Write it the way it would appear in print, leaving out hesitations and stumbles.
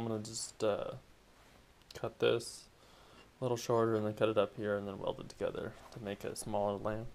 I'm gonna just cut this a little shorter and then cut it up here and then weld it together to make a smaller lamp.